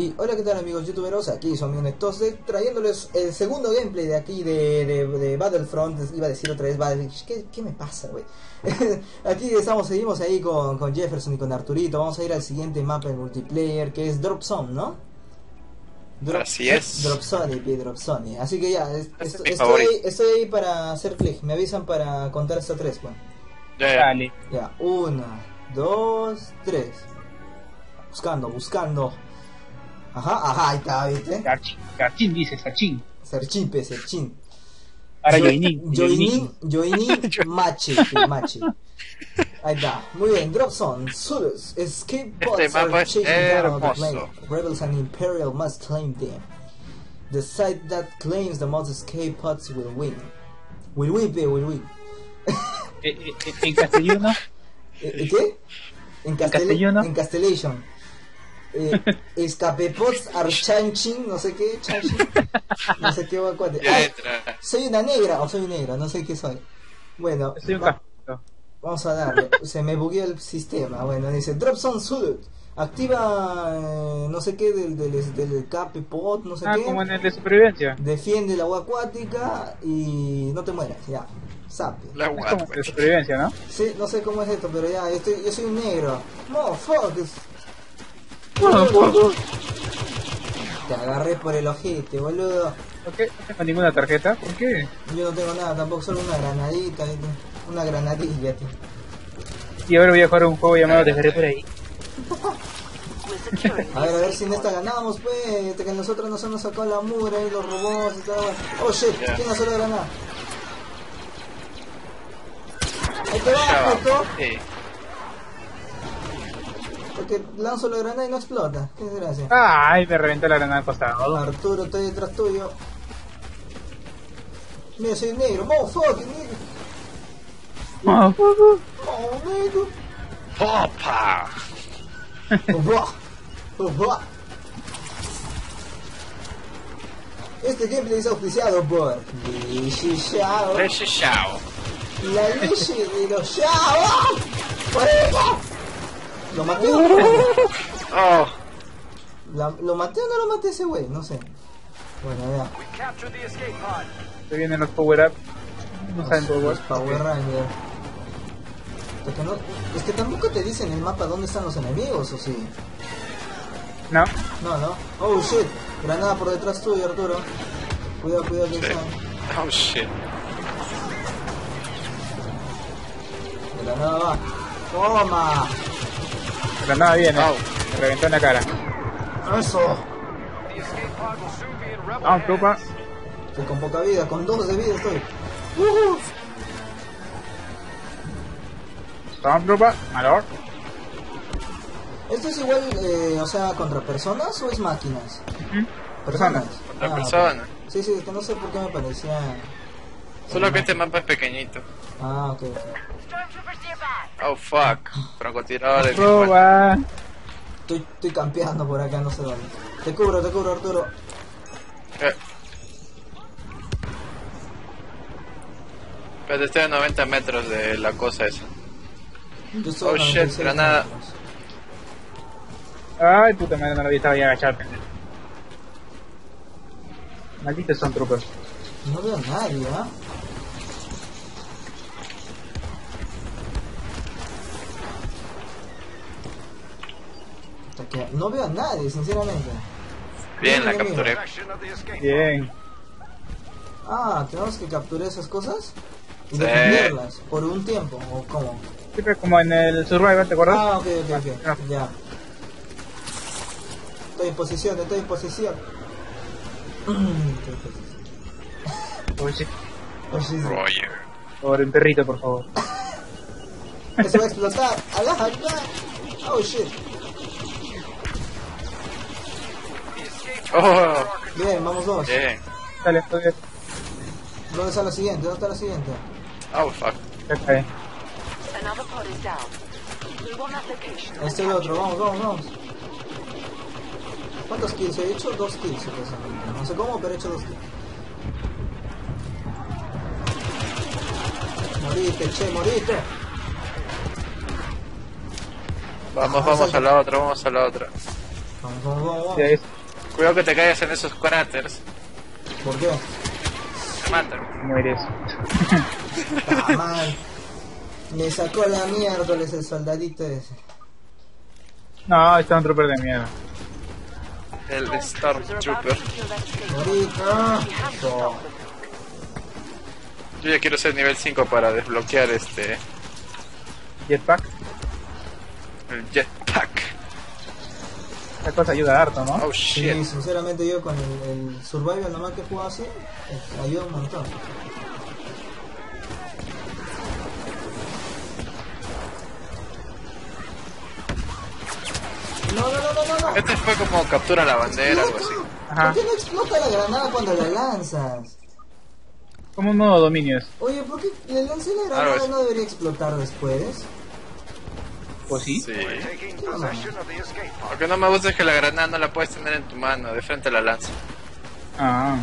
Y hola, ¿qué tal amigos youtuberos? Aquí son Nextos trayéndoles el segundo gameplay de aquí de Battlefront. Iba a decir otra vez Battlefront. ¿Qué me pasa, güey? Aquí seguimos ahí con Jefferson y con Arturito. Vamos a ir al siguiente mapa del multiplayer, que es Dropzone, ¿no? Así es. Dropzone. Así que ya, estoy ahí para hacer clic. Me avisan para contar hasta 3, güey. Dale. Ya, 1, 2, 3. Buscando. Ajá, ahí está, ¿viste? Sarchín dice, Sarchín. Sarchín. Ahora Joinin Mache. Ahí está, muy bien. Dropzone, Zulus, escape bots are chasing down the planet. Rebels and Imperial must claim them. The side that claims the most escape bots will win. Will win. ¿En castellano? ¿Qué? En castellano. Escapepots Archanchin, no sé qué, Ay, soy una negra, no sé qué soy. Bueno, vamos a darle. Se me bugueó el sistema. Bueno, dice Dropzone Sudut. Activa no sé qué del capepot, no sé qué. Como en el de supervivencia. Defiende el agua acuática y no te mueras, ya. Sabe. La agua de supervivencia, ¿no? Sí, no sé cómo es esto, pero ya, yo soy un negro. No, fuck. Te agarré por el ojete, boludo. ¿Por qué? No tengo ninguna tarjeta, ¿por qué? Yo no tengo nada, tampoco, solo una granadita, una granadilla, tío. Y ahora voy a jugar un juego llamado Te agarré por ahí. A ver si en esta ganamos, pues, que nosotros nos hemos sacado la mura y los robots y todo. Oh shit, ¿quién lanzó la granada? Ahí te va, puto. Porque lanzo la granada y no explota. Qué desgracia. Ay, me reventó la granada al costado. Arturo, estoy detrás tuyo. Mira, soy negro. Motherfucking negro. Motherfucking negro. Popa. Este gameplay es auspiciado por Liche Shao. La Liche de los Shao. ¡Por eso! ¿Lo maté o no lo maté? Oh. ¿Lo maté o no lo maté ese wey? No sé. Bueno, ya. Se vienen los power-up. No saben power-up. Es que tampoco te dicen en el mapa dónde están los enemigos, ¿o sí? No. No. Oh, shit. Granada por detrás tuyo, Arturo. Cuidado, que están. Oh, shit. Granada va. Toma. Granada bien, me reventó en la cara. ¡Eso! Vamos, trupa. Estoy con poca vida, con 2 de vida estoy. Vamos, trupa, malor. ¿Esto es igual, o sea, contra personas o es máquinas? Personas. Contra personas. Sí, es que no sé por qué me parecía... Solo que este mapa es pequeñito. Ah, ok. Oh fuck, francotirador de trupa. Estoy campeando por acá, no sé dónde. Te cubro, Arturo. Pero estoy a 90 metros de la cosa esa. Oh shit, granada. Ay puta madre, no lo vi, estaba ya agachado. Malditos son troopers. No veo a nadie, ¿ah? No veo a nadie, sinceramente. Bien, la capturé. Bien. Ah, tenemos que capturar esas cosas y defenderlas por un tiempo, ¿o cómo? Sí, pero como en el Survivor, ¿te acuerdas? Ah, ok, ya. Estoy en posición. Oye. Roger. Por un perrito, por favor. Eso va a explotar. ¡Alaja! Oh, shit. Oh. Bien, vamos 2. Bien. Dale, estoy bien. ¿Dónde está la siguiente? Oh, fuck. Okay. Este es el otro, vamos. ¿Cuántos kills he hecho? 2 kills. No sé cómo, pero he hecho 2 kills. Moriste. Vamos a la otra. Vamos. Cuidado que te caigas en esos cráteres. ¿Por qué? Te matan. Mueres. Ah, le sacó la mierda el soldadito ese. No, está un trooper de mierda. El Storm Trooper. ¡Morito! Yo ya quiero ser nivel 5 para desbloquear este... Jetpack. El Jetpack. Esta cosa ayuda harto, ¿no? Oh shit. Sí, sinceramente yo con el Survivor nomás que jugaba así, ayuda un montón. No. Este fue como captura la bandera o algo así. Ajá. ¿Por qué no explota la granada cuando la lanzas? Como un modo dominios. Oye, ¿por qué le lancé la granada no debería explotar después? ¿Pues sí? Sí. Lo que no me gusta es que la granada no la puedes tener en tu mano, de frente a la lanza. Ah.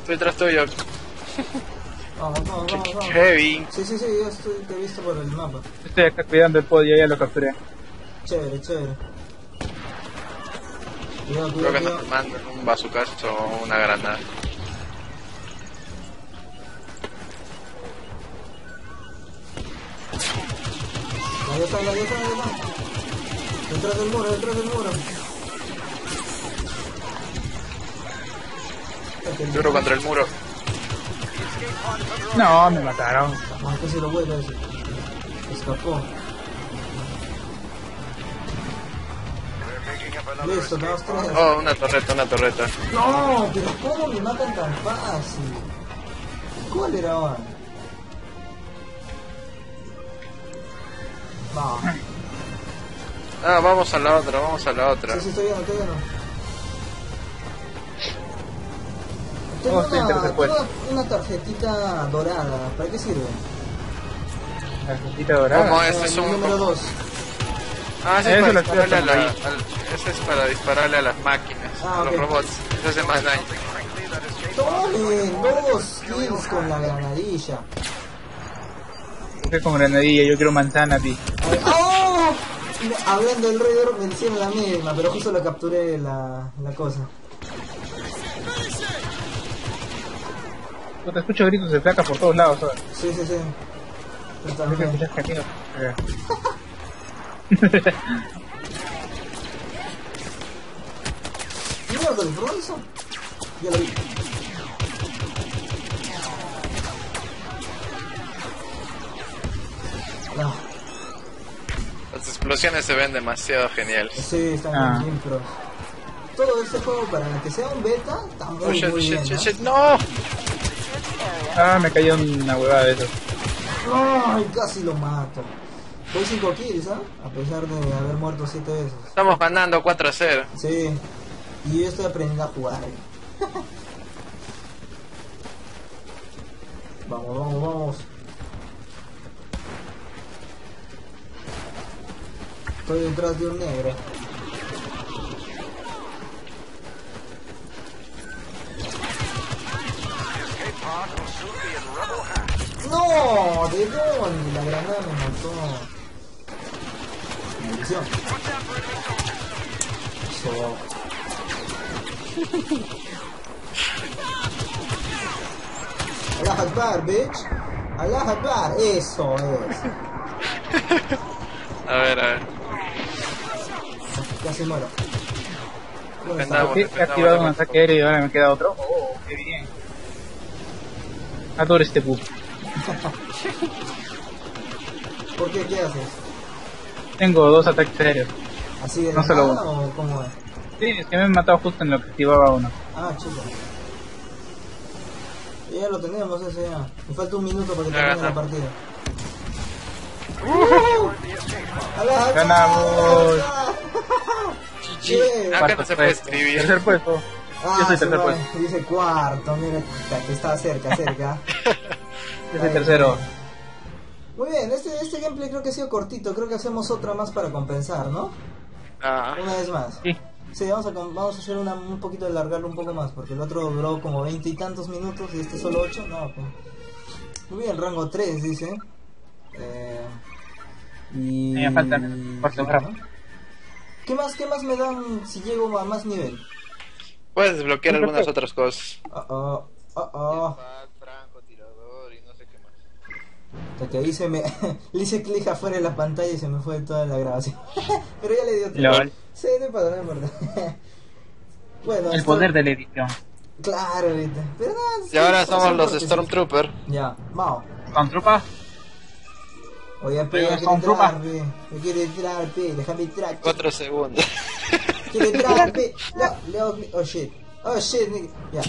Estoy tras tuyo. Vamos. Kevin. Sí, yo estoy, te he visto por el mapa. Estoy acá cuidando el podio, ya lo capturé. Chévere. Cuidado. Creo que nos mandan un bazucazo o una granada. Ahí está. Detrás del muro. Duro contra el muro. No, me mataron. Casi lo vuelve ese. Escapó. Listo, dos, tres. Oh, una torreta. No, pero ¿cómo me matan tan fácil? ¿Cuál era ahora? No. Ah, vamos a la otra. Sí, estoy bien. Tengo una tarjetita dorada, ¿para qué sirve? ¿Tarjetita dorada? ¿Cómo? Este es un... número 2. Ah, ese es para dispararle a las máquinas, a los robots. Eso hace más daño. Tomen 2 kills con la granadilla. Con granadilla, yo quiero manzana, pi. ¡Oh! Hablando del Raider, me hicieron la misma, pero justo lo capturé la cosa. Te escucho gritos de placas por todos lados, ¿sabes? Sí. Totalmente. ¿Mira del bronzo? Ya lo vi. No. Las explosiones se ven demasiado geniales. Sí, están bien pros. Todo este juego para que sea un beta, tampoco es muy bien, ¡no! Ah, me cayó una huevada de eso. ¡Ay, casi lo mato! Voy 5 kills, ¿ah? A pesar de haber muerto 7 veces. Estamos ganando 4-0. Sí. Y yo estoy aprendiendo a jugar. Vamos. Estoy detrás de un negro. ¡No! ¿De dónde? La granada me mató. Maldición. Eso. ¡Alá Akbar, bitch! ¡Alá Akbar! Eso es. A ver. Casi muero. He activado un ataque aéreo y ahora me queda otro. Oh, qué bien. Adoro este bug. ¿Por qué? ¿Qué haces? Tengo 2 ataques aéreos. ¿Así de no solo uno? ¿Cómo es? Sí, es que me han matado justo en lo que activaba uno. Ah, chico. Ya lo tenemos ese ya. Me falta un minuto para que termine la partida. ¡Ganamos! Sí, acá no se puede escribir. Tercer puesto. Yo soy tercer puesto. Dice cuarto, mira, que estaba cerca. Yo soy tercero. Muy bien, este gameplay creo que ha sido cortito. Creo que hacemos otra más para compensar, ¿no? Una vez más. Sí, vamos a hacer un poquito de alargarlo un poco más, porque el otro duró como 20 y tantos minutos y este solo 8. No, pues. Muy bien, rango 3, dice. Y... me faltan 4 horas. ¿Qué más me dan si llego a más nivel? Puedes desbloquear algunas otras cosas. Jetpack, francotirador y no sé qué más. Hasta que ahí se me... le hice clic afuera de la pantalla y se me fue toda la grabación. Pero ya le dio tiempo. Sí, no importa, no importa. Bueno, el poder de la edición. Claro, ahorita. Pero no, y sí, ahora somos los Storm Trooper. Ya, vamos. ¿Storm Trooper? Oye, pero ya quiero entrar, pe. Me quiero entrar, pe. Déjame entrar. 4 segundos. Quiero entrar, pe. Oh shit. Oh shit, nigga. Ya.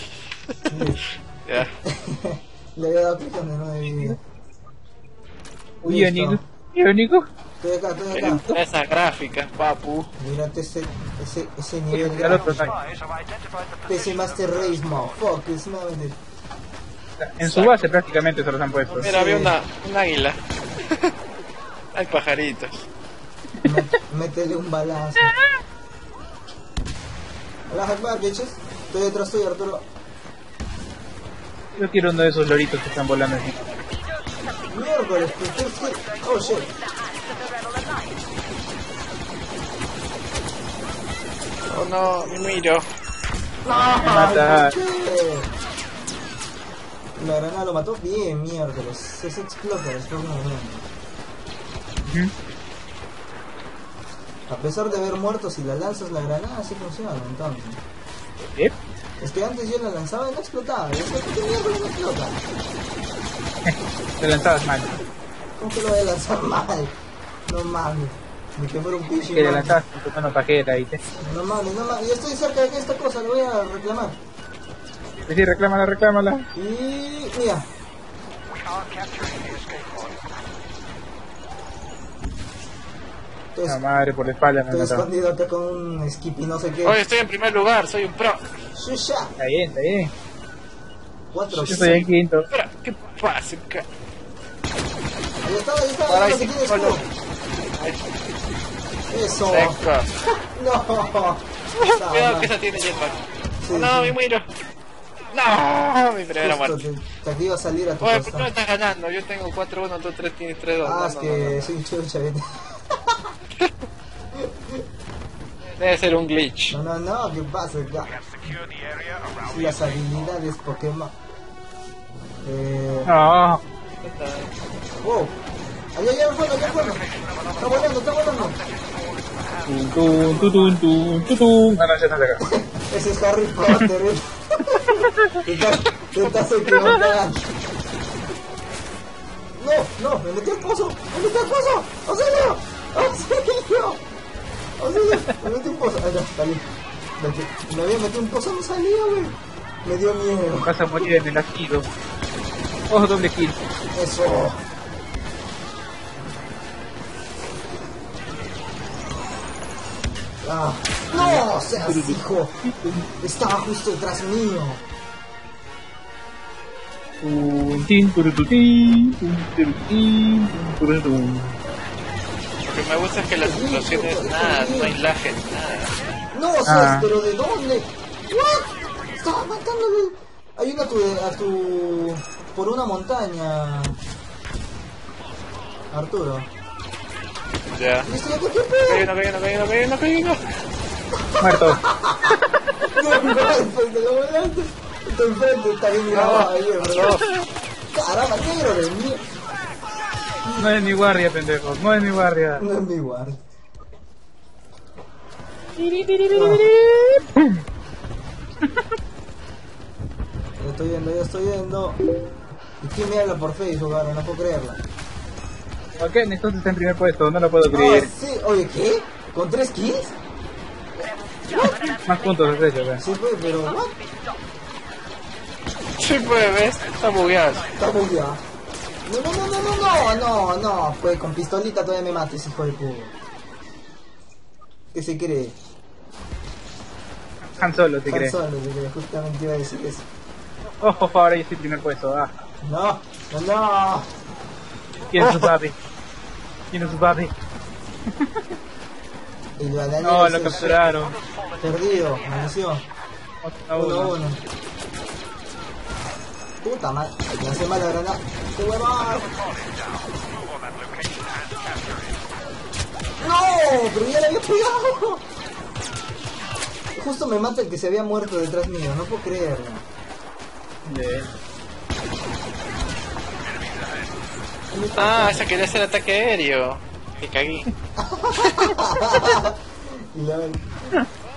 Ya. Le había dado clic donde no debía. Uy, Nico. Uy, Nico. Estoy acá, estoy acá. Esas gráficas, papu. Mírate ese nivel gráfico. PC Master Race, motherfuckers, no vender. En su base prácticamente se los han puesto. Mira, había un águila. Hay pajaritos. Métele un balazo. Hola, Jackbar, bichos. Estoy detrás tuyo, Arturo. Yo quiero uno de esos loritos que están volando así. Miércoles, pues, oh shit. Oh no, me miro. No, me mata. La granada lo mató bien, miércoles. Se explota después de una granada. A pesar de haber muerto, si la lanzas la granada, sí funciona, entonces. ¿Eh? Es que antes yo la lanzaba y no explotaba. Es que miércoles no explota. Te lanzabas mal. ¿Cómo que lo voy a lanzar mal? No mames. Me quemó un picho. Que le lanzabas con tu mano pajera, ¿viste? No mames, no mames. Yo estoy cerca de esta cosa, lo voy a reclamar. Sí, reclámala, reclámala. Y... mira. La madre por la espalda me estoy escondido acá con un skip y no sé qué. Oye, estoy en primer lugar, soy un pro. Shusha. Está bien, está bien. 4, yo estoy en quinto. Espera, ¿qué pasa acá? Ahí estaba, ahí estaba. Ahí está, ahí está. Eso. No. Cuidado que esa tiene jetpack. Sí, no, sí. Me muero. No, mi primera muerte. Te iba a salir a tu costa. Oye, ¿por qué no estás ganando? Yo tengo 4-1, tú 3 tienes 3-2. Ah, no, es que soy chucha, vete. Debe ser un glitch. No, ¿qué pasa acá? Las habilidades Pokémon. No. Wow. Allá, está volando. Tun. Ahora ya está acá. Ese es Harry Potter. Te estás equivocando. No, me metí al pozo. ¡Auxilio! Me metí un pozo. Ahí está, salí. Me había metido un pozo, no salía, güey. Me dio miedo. Vas a morir en el asilo. Ojo, doble kill. Eso. Ah. ¡No seas hijo! Estaba justo detrás mío. Lo que me gusta es que las explosiones nada, no hay laje, nada. No seas, pero ¿de dónde? ¿What? Estaba matándole. Ayuda a tu... por una montaña. Arturo. Ya. Cayó. Muerto. Está enfrente, está bien grabado ahí, bro. Caramba, negro de mí. No es mi guardia, pendejos. No es mi guardia. No es mi guardia. Yo estoy yendo, ¿Y quién me habla por Facebook ahora? No puedo creerla. Ok, entonces está en primer puesto, no lo puedo creer. Sí, oye, ¿qué? ¿Con 3 kills? Más puntos de eso, ¿verdad? Sí, pero... ¿what? Sí, pues, ¿ves? Está bugueado. No, pues con pistolita todavía me mates, hijo de puta. ¿Qué se cree? Han Solo se cree. Han Solo se cree, justamente iba a decir eso. Ojo, por favor, ahí estoy primer puesto, ah. No. ¿Quién es su papi? No, lo capturaron. Perdido, munición. 1-1. Puta madre, me hace mal la granada. ¡Qué huevón! ¡No! ¡Pero ya le había pegado! Justo me mata el que se había muerto detrás mío, no puedo creerlo. Ah, esa quería hacer ataque aéreo. Que cagué.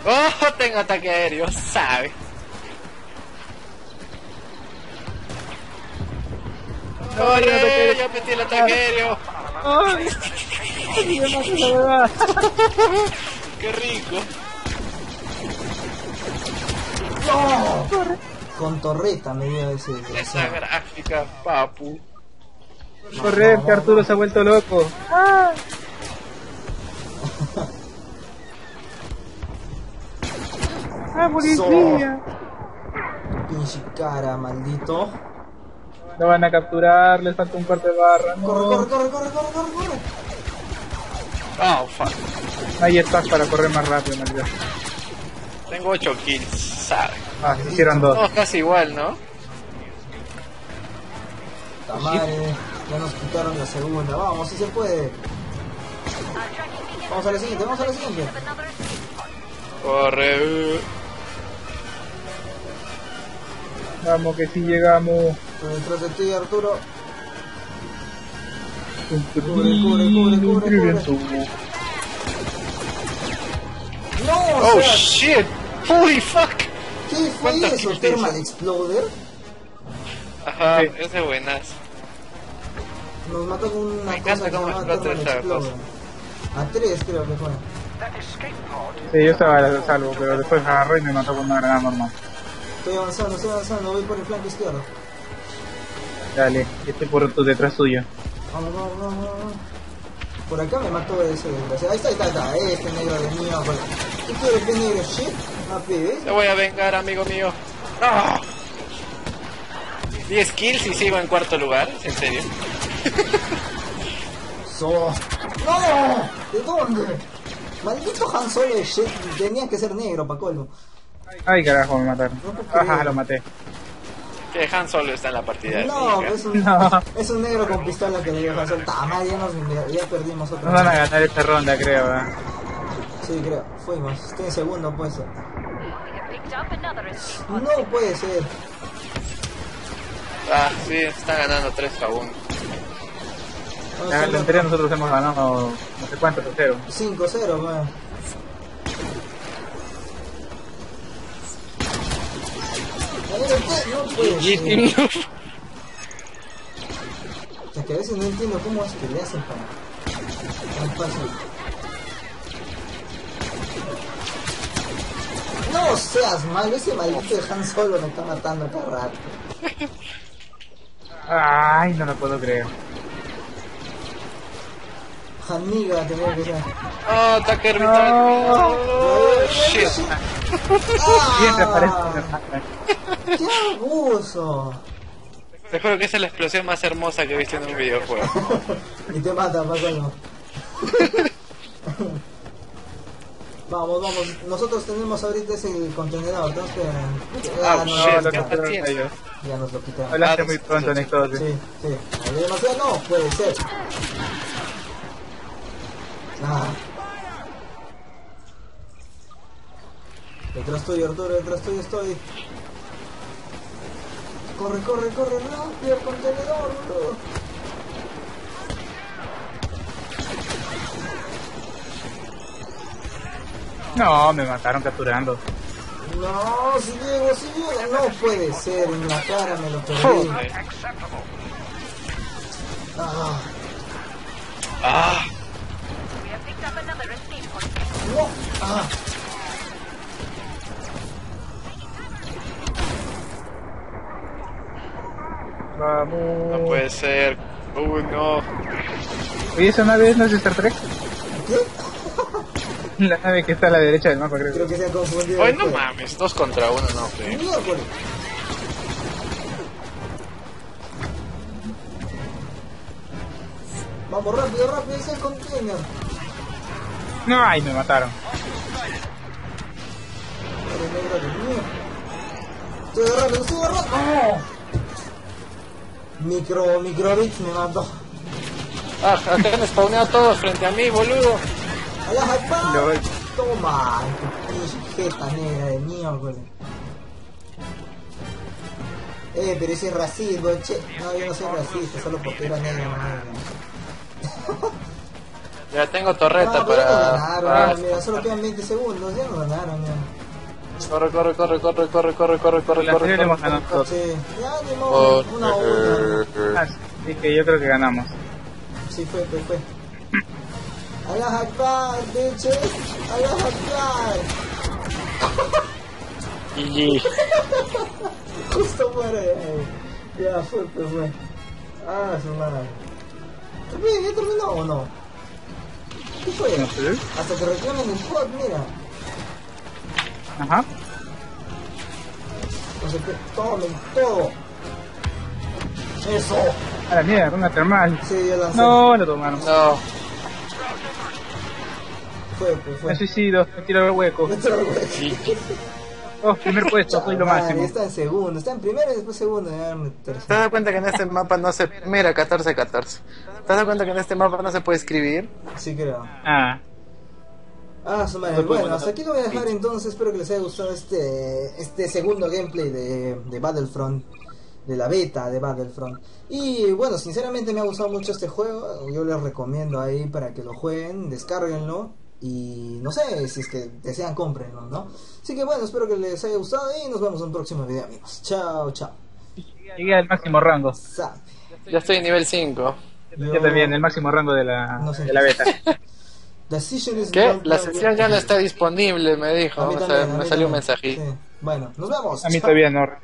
¡Oh! Tengo ataque aéreo, ¿sabes? ¡No, yo metí el ataque aéreo! ¡Ay! ¡Qué rico! ¡No! Con torreta me dio ese. Esa gráfica, papu. Correr, que Arturo se ha vuelto loco. ¡Ah! ¡Ah, policía! Pinche cara, maldito. Lo van a capturar, les falta un par de barras. No. Corre, corre, corre, corre, corre, corre. Oh, fuck. Ahí estás para correr más rápido, maldito. Tengo 8 kills, ¿sabes? Ah, se hicieron 2. No, casi igual, ¿no? Madre, ya nos quitaron la segunda. Vamos, si se puede. Vamos a la siguiente, vamos a la siguiente. Corre. Vamos, que si sí llegamos. Detrás de ti, Arturo. Cubre. No, oh, o sea, shit. Holy fuck. ¿Qué fue eso? ¿Thermal Exploder? Ajá, sí. Ese es buenazo. Nos mató con una cosa. Me encanta cómo explotó esa cosa. A 3 creo que fue. Sí, yo estaba a salvo, pero después agarró y me mató con una granada normal. Estoy avanzando, voy por el flanco izquierdo. Dale, estoy por detrás suyo. Vamos. Por acá me mató ese desgraciado. Ahí está. Este negro de mío. ¿Qué quieres que negro shit? No pibes. Te voy a vengar, amigo mío. ¡Ah! 10 kills y sigo en cuarto lugar, en serio. ¡No! ¿De dónde? Maldito Han Solo de shit, tenía que ser negro pa' colmo. Ay, carajo, me mataron. Ajá, lo maté. Que Han Solo está en la partida. No, es un negro con pistola que le dio Han Solo. Tama, ya perdimos otra vez. Nos van a ganar esta ronda, creo, ¿verdad? Sí, creo. Fuimos. Estoy en segundo puesto. No puede ser. Ah, sí, está ganando 3-1. La anterior nosotros hemos ganado no sé cuánto, 3-0. 5-0, weón. Es que a veces no entiendo cómo es que le hacen para... tan fácil. No seas malo, ese maldito de Han Solo me está matando cada rato. Ay, no lo puedo creer. Janiga, tengo que ser. Oh, ataque orbital. Oh, shit. Siempre aparece. ¡Qué abuso! Te juro que esa es la explosión más hermosa que he visto en un videojuego. Y te mata, Paco. No. Vamos. Nosotros tenemos ahorita ese contenedor. Entonces, ya nos lo quitaron. Hablaste muy pronto en esto. Sí. Demasiado no, puede ser. Ah. Detrás tuyo, Arturo, detrás tuyo estoy. Corre, rápido, contenedor, bro. No, me mataron capturando. No, si llego, no puede ser, en la cara me lo perdí. Ah. No. Ah. Vamos. No puede ser. Uy, no. Oye, ¿esa nave es la de Star Trek? ¿Qué? La nave que está a la derecha del mapa, creo. Creo que se ha confundido. Oye, no mames, 2 contra 1, no, creo. Vamos, rápido, ese es el container. No, ay, me mataron. Estoy agarrando. ¡No! Microbit me mató. Ah, acá han spawnado todos frente a mí, boludo. Toma, qué jeta negra de mierda. Pero ese es racismo, che. No, yo no soy racista, solo porque era negra, no. Ya tengo torreta para... mira, solo quedan 20 segundos, ya no ganaron, mira. Corre. Ya, una. Así que yo creo que ganamos. Sí, fue. ¡Alá Akbar, bitches! ¡Alá Akbar! GG. Justo muere. Ya, fue. Ah, su madre. ¿Ya terminó o no? ¿Qué fue? No sé. Hasta que reclamen un bot, mira. Ajá. O sea que tomen todo. ¡Eso! A la mierda, una termal. Sí, ya lancé. No, lo tomaron. No. Me suicido, me tiro el hueco. Sí. Oh, primer puesto, soy lo máximo. Está en segundo, está en primero y después segundo. ¿Te has dado cuenta que en este mapa no se... Mira, 14-14. ¿Te has dado cuenta que en este mapa no se puede escribir? Sí, creo. Ah, su madre. Bueno, hasta aquí lo voy a dejar entonces. Espero que les haya gustado este segundo gameplay de Battlefront. De la beta de Battlefront. Y bueno, sinceramente me ha gustado mucho este juego. Yo les recomiendo ahí para que lo jueguen, descárguenlo. Y no sé, si es que desean, cómprenlo, ¿no? Así que bueno, espero que les haya gustado y nos vemos en un próximo video, amigos. Chao. Llegué al máximo rango. Ya estoy en nivel 5. Yo también, el máximo rango de la beta. ¿Qué? La sesión ya no está disponible, me dijo. Me salió un mensajito. Bueno, nos vemos. A mí todavía no.